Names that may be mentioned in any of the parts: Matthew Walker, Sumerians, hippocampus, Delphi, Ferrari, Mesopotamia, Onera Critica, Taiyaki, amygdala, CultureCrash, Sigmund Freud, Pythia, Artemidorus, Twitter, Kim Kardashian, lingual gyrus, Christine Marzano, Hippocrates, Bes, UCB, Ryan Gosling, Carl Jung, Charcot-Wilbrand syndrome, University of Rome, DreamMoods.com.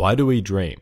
Why do we dream?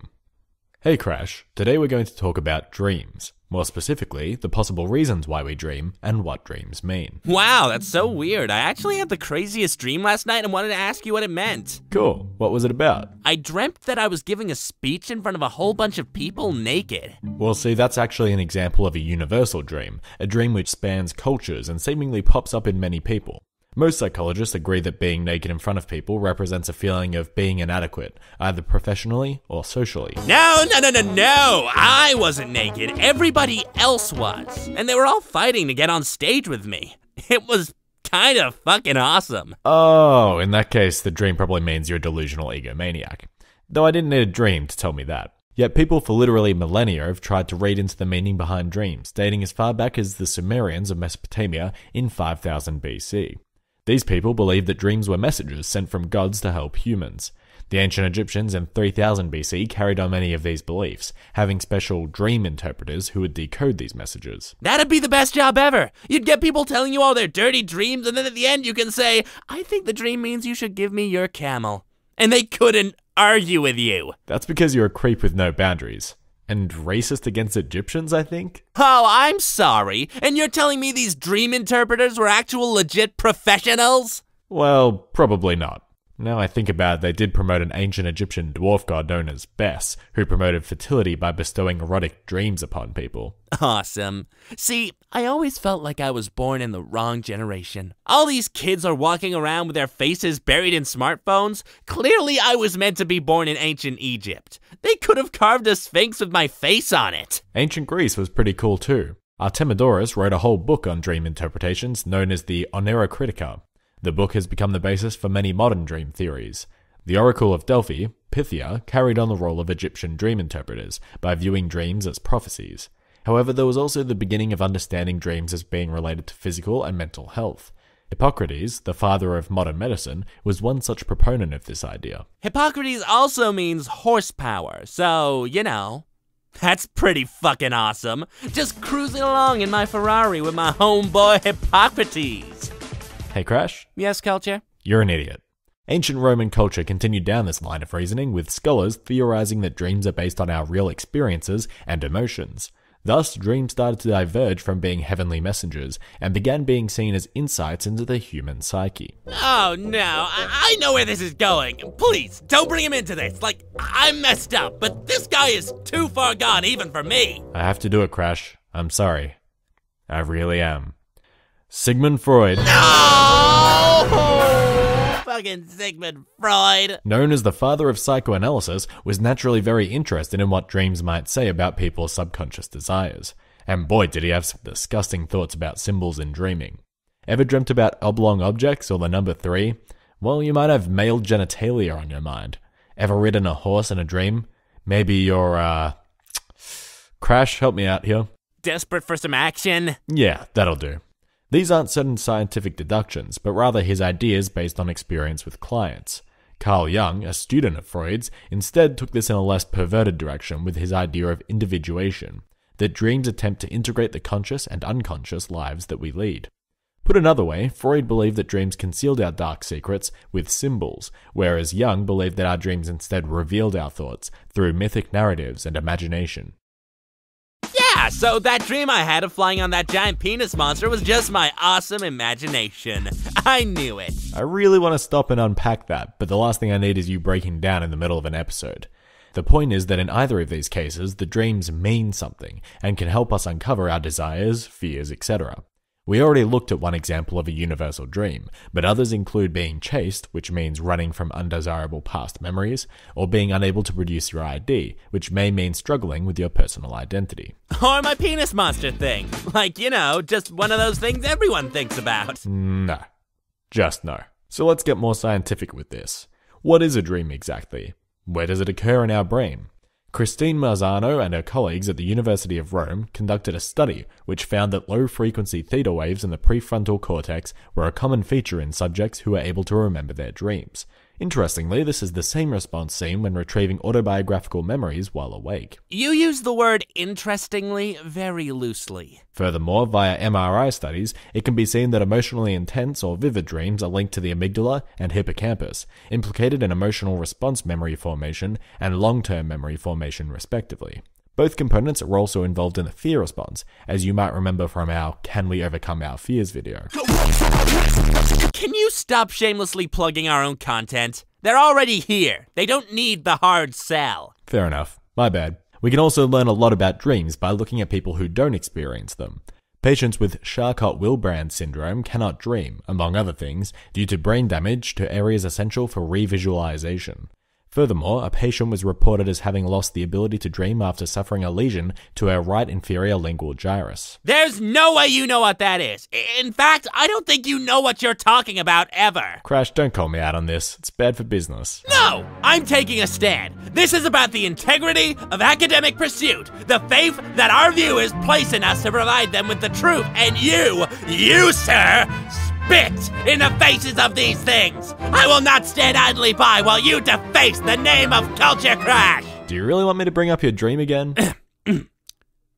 Hey Crash, today we're going to talk about dreams. More specifically, the possible reasons why we dream and what dreams mean. Wow, that's so weird. I actually had the craziest dream last night and wanted to ask you what it meant. Cool. What was it about? I dreamt that I was giving a speech in front of a whole bunch of people naked. Well, see, that's actually an example of a universal dream, a dream which spans cultures and seemingly pops up in many people. Most psychologists agree that being naked in front of people represents a feeling of being inadequate, either professionally or socially. No! I wasn't naked. Everybody else was. And they were all fighting to get on stage with me. It was kind of fucking awesome. Oh, in that case, the dream probably means you're a delusional egomaniac. Though I didn't need a dream to tell me that. Yet people for literally millennia have tried to read into the meaning behind dreams, dating as far back as the Sumerians of Mesopotamia in 5000 BC. These people believed that dreams were messages sent from gods to help humans. The ancient Egyptians in 3000 BC carried on many of these beliefs, having special dream interpreters who would decode these messages. That'd be the best job ever! You'd get people telling you all their dirty dreams, and then at the end you can say, I think the dream means you should give me your camel. And they couldn't argue with you. That's because you're a creep with no boundaries. And racist against Egyptians, I think? Oh, I'm sorry. And you're telling me these dream interpreters were actual legit professionals? Well, probably not. Now I think about it, they did promote an ancient Egyptian dwarf god known as Bes, who promoted fertility by bestowing erotic dreams upon people. Awesome. See, I always felt like I was born in the wrong generation. All these kids are walking around with their faces buried in smartphones. Clearly I was meant to be born in ancient Egypt. They could have carved a sphinx with my face on it. Ancient Greece was pretty cool too. Artemidorus wrote a whole book on dream interpretations known as the Onera Critica. The book has become the basis for many modern dream theories. The Oracle of Delphi, Pythia, carried on the role of Egyptian dream interpreters by viewing dreams as prophecies. However, there was also the beginning of understanding dreams as being related to physical and mental health. Hippocrates, the father of modern medicine, was one such proponent of this idea. Hippocrates also means horsepower, so, you know, that's pretty fucking awesome. Just cruising along in my Ferrari with my homeboy Hippocrates. Hey Crash? Yes, Culture? You're an idiot. Ancient Roman culture continued down this line of reasoning with scholars theorizing that dreams are based on our real experiences and emotions. Thus, dreams started to diverge from being heavenly messengers and began being seen as insights into the human psyche. Oh no, I know where this is going. Please, don't bring him into this. Like, I messed up, but this guy is too far gone even for me. I have to do it, Crash. I'm sorry. I really am. Sigmund Freud. No! Fucking Sigmund Freud! Known as the father of psychoanalysis, was naturally very interested in what dreams might say about people's subconscious desires. And boy, did he have some disgusting thoughts about symbols in dreaming. Ever dreamt about oblong objects or the number 3? Well, you might have male genitalia on your mind. Ever ridden a horse in a dream? Maybe you're, Crash, help me out here. Desperate for some action? Yeah, that'll do. These aren't certain scientific deductions, but rather his ideas based on experience with clients. Carl Jung, a student of Freud's, instead took this in a less perverted direction with his idea of individuation, that dreams attempt to integrate the conscious and unconscious lives that we lead. Put another way, Freud believed that dreams concealed our dark secrets with symbols, whereas Jung believed that our dreams instead revealed our thoughts through mythic narratives and imagination. Yeah, so that dream I had of flying on that giant penis monster was just my awesome imagination. I knew it. I really want to stop and unpack that, but the last thing I need is you breaking down in the middle of an episode. The point is that in either of these cases, the dreams mean something and can help us uncover our desires, fears, etc. We already looked at one example of a universal dream, but others include being chased, which means running from undesirable past memories, or being unable to produce your ID, which may mean struggling with your personal identity. Or my penis monster thing. Like, you know, just one of those things everyone thinks about. No. Just no. So let's get more scientific with this. What is a dream exactly? Where does it occur in our brain? Christine Marzano and her colleagues at the University of Rome conducted a study which found that low-frequency theta waves in the prefrontal cortex were a common feature in subjects who were able to remember their dreams. Interestingly, this is the same response seen when retrieving autobiographical memories while awake. You use the word interestingly very loosely. Furthermore, via MRI studies, it can be seen that emotionally intense or vivid dreams are linked to the amygdala and hippocampus, implicated in emotional response memory formation and long-term memory formation respectively. Both components are also involved in the fear response, as you might remember from our Can We Overcome Our Fears video. Can you stop shamelessly plugging our own content? They're already here. They don't need the hard sell. Fair enough. My bad. We can also learn a lot about dreams by looking at people who don't experience them. Patients with Charcot-Wilbrand syndrome cannot dream, among other things, due to brain damage to areas essential for revisualization. Furthermore, a patient was reported as having lost the ability to dream after suffering a lesion to her right inferior lingual gyrus. There's no way you know what that is. In fact, I don't think you know what you're talking about ever. Crash, don't call me out on this. It's bad for business. No! I'm taking a stand. This is about the integrity of academic pursuit, the faith that our viewers place in us to provide them with the truth, and you, sir, spit in the faces of these things! I will not stand idly by while you deface the name of CultureCrash! Do you really want me to bring up your dream again?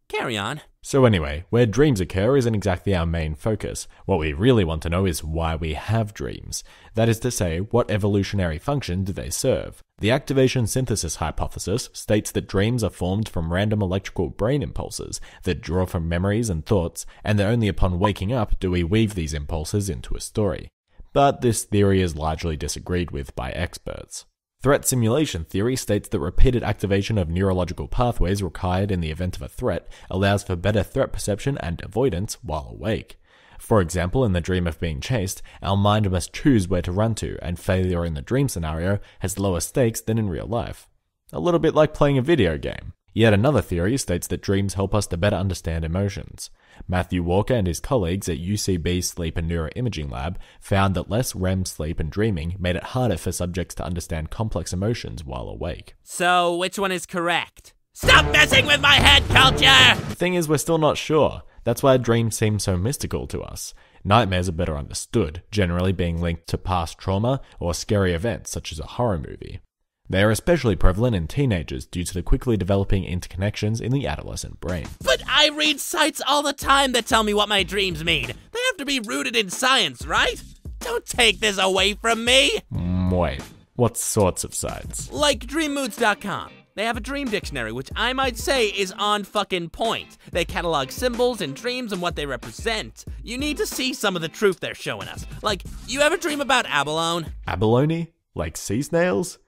Carry on. So anyway, where dreams occur isn't exactly our main focus. What we really want to know is why we have dreams. That is to say, what evolutionary function do they serve? The activation synthesis hypothesis states that dreams are formed from random electrical brain impulses that draw from memories and thoughts, and that only upon waking up do we weave these impulses into a story. But this theory is largely disagreed with by experts. Threat simulation theory states that repeated activation of neurological pathways required in the event of a threat allows for better threat perception and avoidance while awake. For example, in the dream of being chased, our mind must choose where to run to, and failure in the dream scenario has lower stakes than in real life. A little bit like playing a video game. Yet another theory states that dreams help us to better understand emotions. Matthew Walker and his colleagues at UCB Sleep and Neuroimaging Lab found that less REM sleep and dreaming made it harder for subjects to understand complex emotions while awake. So, which one is correct? Stop messing with my head, culture! The thing is, we're still not sure. That's why dreams seem so mystical to us. Nightmares are better understood, generally being linked to past trauma or scary events such as a horror movie. They are especially prevalent in teenagers due to the quickly developing interconnections in the adolescent brain. But I read sites all the time that tell me what my dreams mean. They have to be rooted in science, right? Don't take this away from me! Wait, what sorts of sites? Like DreamMoods.com. They have a dream dictionary, which I might say is on fucking point. They catalog symbols and dreams and what they represent. You need to see some of the truth they're showing us. Like, you ever dream about abalone? Abalone? Like sea snails?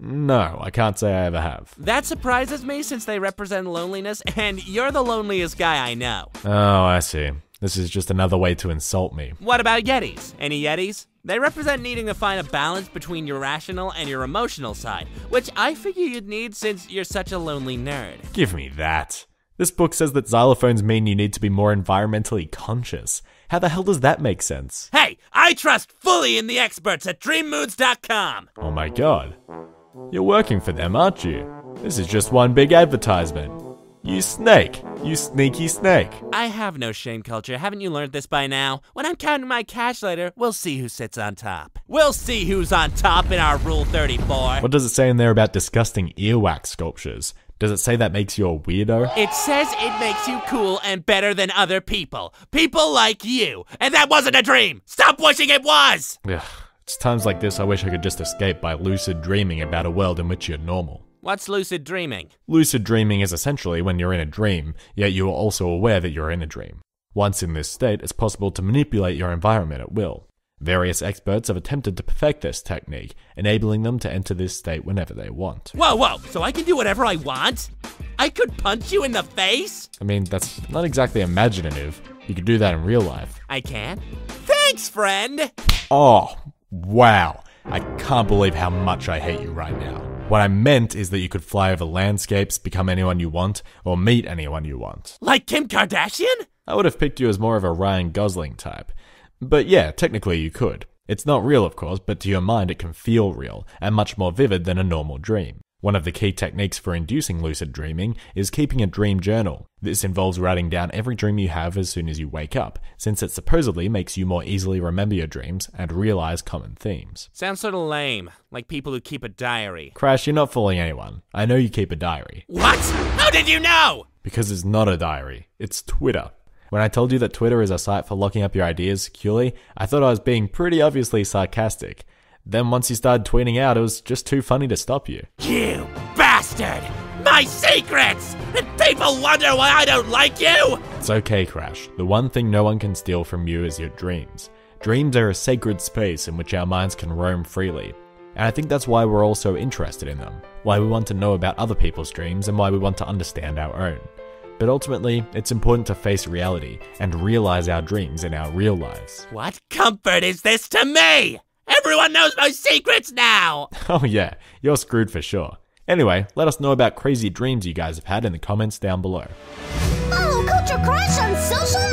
No, I can't say I ever have. That surprises me since they represent loneliness, and you're the loneliest guy I know. Oh, I see. This is just another way to insult me. What about yetis? Any yetis? They represent needing to find a balance between your rational and your emotional side, which I figure you'd need since you're such a lonely nerd. Give me that. This book says that xylophones mean you need to be more environmentally conscious. How the hell does that make sense? Hey, I trust fully in the experts at DreamMoods.com. Oh my god. You're working for them, aren't you? This is just one big advertisement. You snake. You sneaky snake. I have no shame, culture. Haven't you learned this by now? When I'm counting my cash later, we'll see who sits on top. We'll see who's on top in our Rule 34. What does it say in there about disgusting earwax sculptures? Does it say that makes you a weirdo? It says it makes you cool and better than other people. People like you. And that wasn't a dream. Stop wishing it was! Ugh. It's times like this I wish I could just escape by lucid dreaming about a world in which you're normal. What's lucid dreaming? Lucid dreaming is essentially when you're in a dream, yet you are also aware that you're in a dream. Once in this state, it's possible to manipulate your environment at will. Various experts have attempted to perfect this technique, enabling them to enter this state whenever they want. Whoa, so I can do whatever I want? I could punch you in the face? I mean, that's not exactly imaginative. You could do that in real life. I can? Thanks, friend! Oh. Wow, I can't believe how much I hate you right now. What I meant is that you could fly over landscapes, become anyone you want, or meet anyone you want. Like Kim Kardashian? I would have picked you as more of a Ryan Gosling type. But yeah, technically you could. It's not real, of course, but to your mind it can feel real, and much more vivid than a normal dream. One of the key techniques for inducing lucid dreaming is keeping a dream journal. This involves writing down every dream you have as soon as you wake up, since it supposedly makes you more easily remember your dreams and realize common themes. Sounds sort of lame, like people who keep a diary. Crash, you're not fooling anyone. I know you keep a diary. What? How did you know? Because it's not a diary, it's Twitter. When I told you that Twitter is a site for locking up your ideas securely, I thought I was being pretty obviously sarcastic. Then once you started tweeting out, it was just too funny to stop you. You bastard! My secrets! And people wonder why I don't like you! It's okay, Crash. The one thing no one can steal from you is your dreams. Dreams are a sacred space in which our minds can roam freely. And I think that's why we're all so interested in them, why we want to know about other people's dreams, and why we want to understand our own. But ultimately, it's important to face reality and realize our dreams in our real lives. What comfort is this to me? Everyone knows my secrets now! Oh yeah, you're screwed for sure. Anyway, let us know about crazy dreams you guys have had in the comments down below. Follow CultureCrash on social